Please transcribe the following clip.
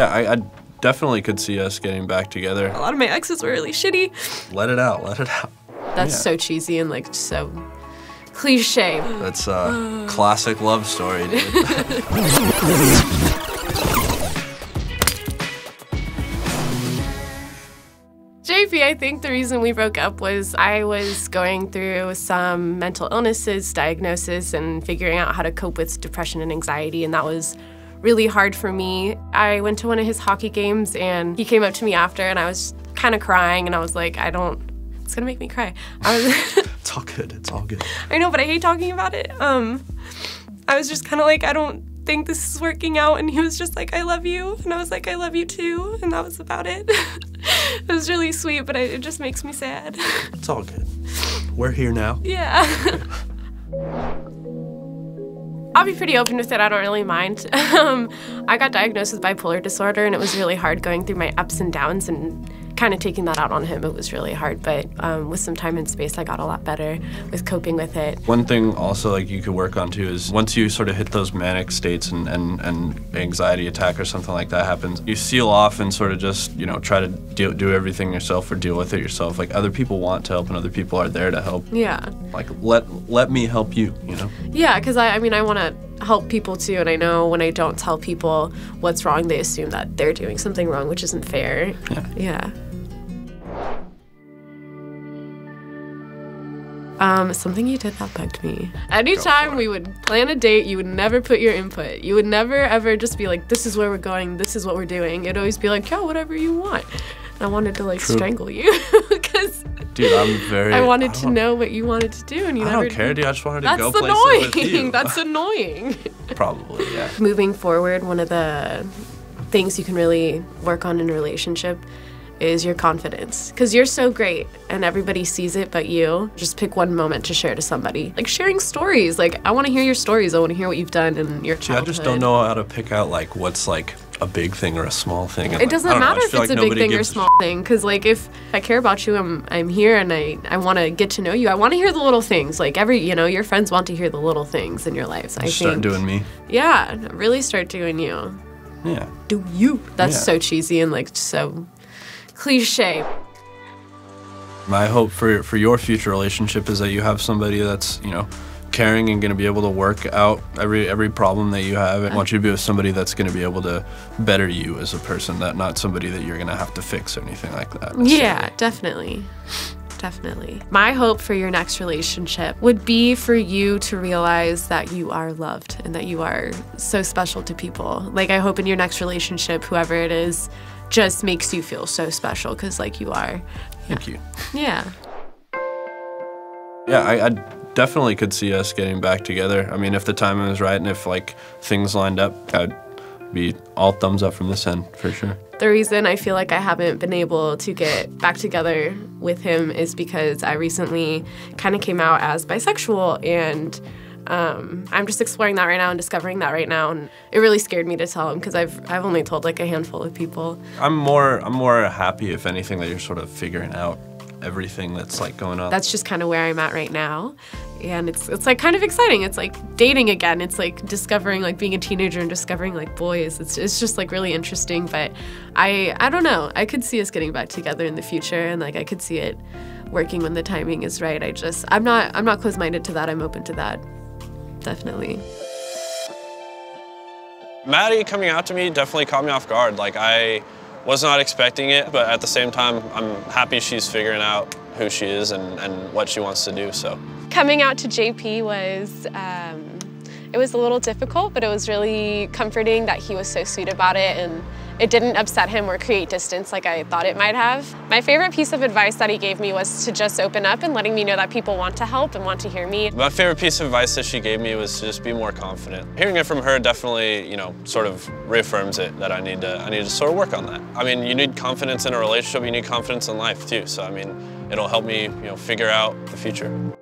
Yeah, I definitely could see us getting back together. A lot of my exes were really shitty. Let it out, let it out. That's so cheesy and like so cliche. That's a classic love story, dude. JP, I think the reason we broke up was I was going through some mental illnesses, diagnosis, and figuring out how to cope with depression and anxiety, and that was really hard for me. I went to one of his hockey games, and he came up to me after, and I was kind of crying, and I was like, it's gonna make me cry. It's all good, it's all good. I know, but I hate talking about it. I was just kind of like, I don't think this is working out, and he was just like, I love you, and I was like, I love you too, and that was about it. It was really sweet, but it just makes me sad. It's all good. We're here now. Yeah. I'll be pretty open with it. I don't really mind. I got diagnosed with bipolar disorder, and it was really hard going through my ups and downs and kind of taking that out on him. It was really hard, but with some time and space, I got a lot better with coping with it. One thing also like you could work on too is once you sort of hit those manic states and anxiety attack or something like that happens, you seal off and sort of just, you know, try to do everything yourself or deal with it yourself. Like other people want to help and other people are there to help. Yeah. Like let me help you, you know? Yeah, because I mean, I want to help people too, and I know when I don't tell people what's wrong, they assume that they're doing something wrong, which isn't fair. Yeah. Something you did that bugged me. Anytime we would plan a date, you would never put your input. You would never ever just be like, this is where we're going, this is what we're doing. It'd always be like, yo, whatever you want. And I wanted to like strangle you because dude, I wanted to know what you wanted to do, and you never did. I don't care, dude. I just wanted to go places with you. That's annoying. Probably, yeah. Moving forward, one of the things you can really work on in a relationship is your confidence, because you're so great and everybody sees it but you. Just pick one moment to share to somebody. Like sharing stories, like I want to hear your stories, I want to hear what you've done in your childhood. I just don't know how to pick out like what's like a big thing or a small thing. It doesn't matter if it's a big thing or small thing, because like if I care about you, I'm here, and I want to get to know you. I want to hear the little things. Like every, you know, your friends want to hear the little things in your lives. I think. Start doing me. Yeah, really start doing you. Yeah. Do you? That's so cheesy and like so cliche. My hope for your future relationship is that you have somebody that's, you know, caring and going to be able to work out every problem that you have. I want you to be with somebody that's going to be able to better you as a person, that not somebody that you're going to have to fix or anything like that. Yeah, definitely. Definitely. My hope for your next relationship would be for you to realize that you are loved and that you are so special to people. Like I hope in your next relationship, whoever it is, just makes you feel so special, because like you are. Thank you. Yeah. Yeah, I definitely could see us getting back together. I mean, if the timing was right and if like things lined up, I'd be all thumbs up from this end for sure. The reason I feel like I haven't been able to get back together with him is because I recently kind of came out as bisexual, and I'm just exploring that right now and discovering that right now, and it really scared me to tell him because I've only told like a handful of people. I'm more happy, if anything, that you're sort of figuring out everything that's like going on. That's just kind of where I'm at right now, and it's like kind of exciting. It's like dating again. It's like discovering, like being a teenager and discovering like boys. It's just like really interesting. But I don't know. I could see us getting back together in the future, and like I could see it working when the timing is right. I'm not close-minded to that. I'm open to that. Definitely. Maddy coming out to me definitely caught me off guard. Like I was not expecting it, but at the same time, I'm happy she's figuring out who she is and what she wants to do, so. Coming out to JP was, it was a little difficult, but it was really comforting that he was so sweet about it, and it didn't upset him or create distance like I thought it might have. My favorite piece of advice that he gave me was to just open up and letting me know that people want to help and want to hear me. My favorite piece of advice that she gave me was to just be more confident. Hearing it from her definitely, you know, sort of reaffirms it that I need to sort of work on that. I mean, you need confidence in a relationship, you need confidence in life too. So I mean, it'll help me, you know, figure out the future.